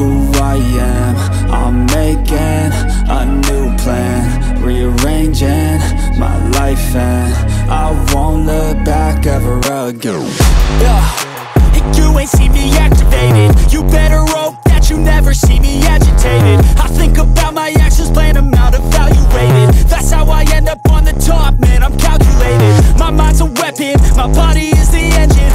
who I am. I'm making a new plan, rearranging my life, and I won't look back ever again. And you ain't see me activated. You better hope that you never see me agitated. I think about my actions, plan them out, evaluated. That's how I end up on the top, man, I'm calculated. My mind's a weapon, my body is the engine.